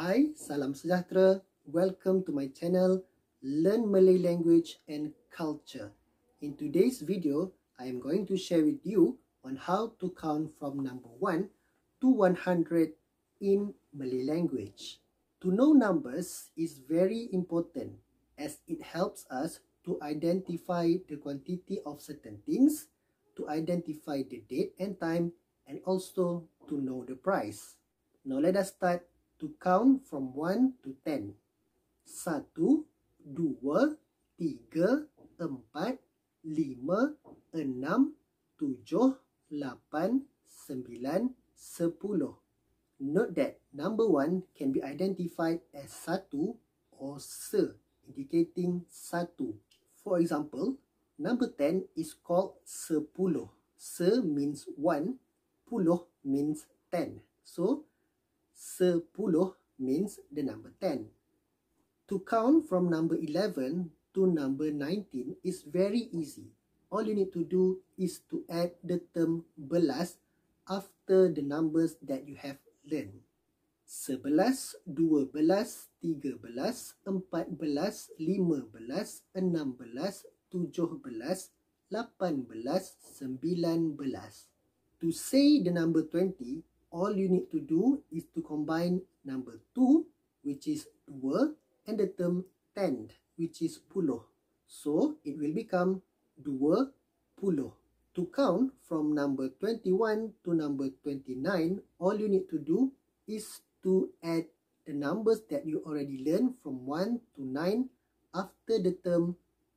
Hai, salam sejahtera. Welcome to my channel, Learn Malay Language and Culture. In today's video, I am going to share with you on how to count from number 1 to 100 in Malay language. To know numbers is very important as it helps us to identify the quantity of certain things, to identify the date and time, and also to know the price. Now let us start to count from 1 to 10. 1, 2, 3, 4, 5, 6, 7, 8, 9, 10. Note that number 1 can be identified as satu or se, indicating satu. For example, number 10 is called sepuluh. Se means 1, puluh means 10. So, sepuluh means the number 10. To count from number 11 to number 19 is very easy. All you need to do is to add the term belas after the numbers that you have learned. 11, 12, 13, 14, 15, 16, 17, 18, 19. To say the number 20, all you need to do is to combine number 2, which is 2, and the term 10, which is puluh. So, it will become 2 puluh. To count from number 21 to number 29, all you need to do is to add the numbers that you already learned from 1 to 9 after the term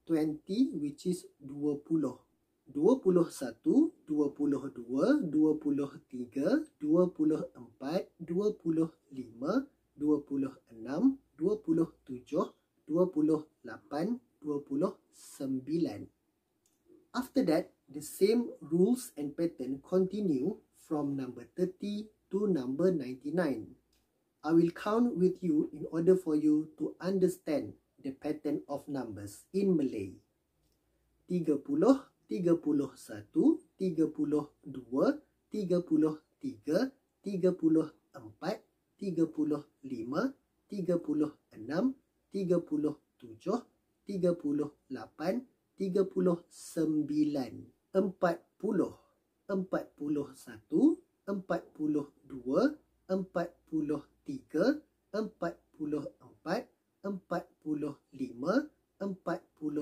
20, which is 20. 21, 22, 23, 24, 25, 26, 27, 28, 29. After that, the same rules and pattern continue from number 30 to number 99. I will count with you in order for you to understand the pattern of numbers in Malay. 30, 31, 32, 33, 34, 35, 36, 37, 38, 39, 40, 41, 42, 43, 44, 45, 46, 47, 48, 49, 50, 51, 52, 53, 54, 55, 56, 57, 58, 59.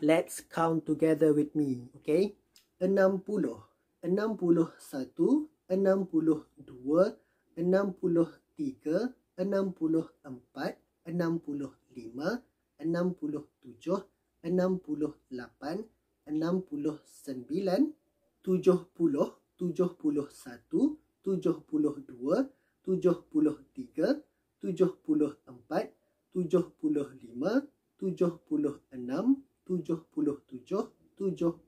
Let's count together with me, okay? 60, 61, 62, 63, 64, 65, 67, 68, 69, 70, 71, 72, 73, 74, 75, 76, 77,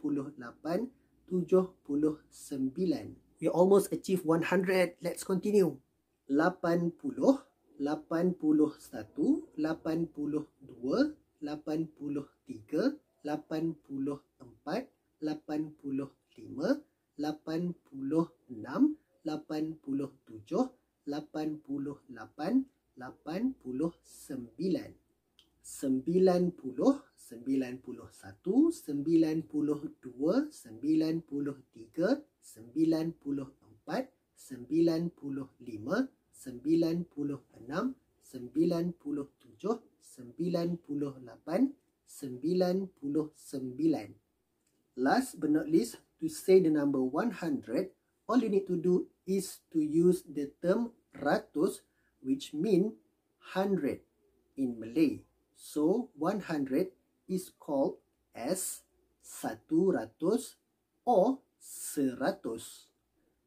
78, 79. We almost achieved 100. Let's continue. 80, 81, 82, 83, 84, 85, 86, 87, 88, 89. 90, 91, 92, 93, 94, 95, 96, 97, 98, 99. Last but not least, to say the number 100, all you need to do is to use the term ratus, which means 100 in Malay. So, 100 is called as satu ratus or seratus.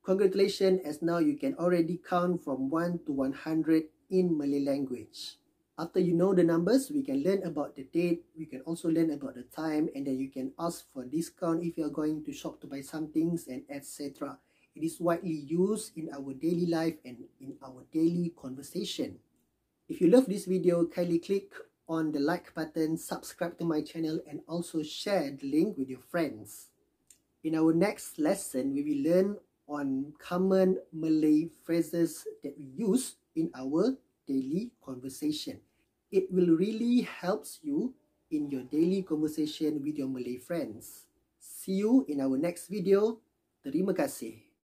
Congratulations, as now you can already count from 1 to 100 in Malay language. After you know the numbers, we can learn about the date, we can also learn about the time, and then you can ask for discount if you are going to shop to buy some things and etc. It is widely used in our daily life and in our daily conversation. If you love this video, kindly click on the like button, subscribe to my channel, and also share the link with your friends. In our next lesson, we will learn on common Malay phrases that we use in our daily conversation. It will really help you in your daily conversation with your Malay friends. See you in our next video. Terima kasih.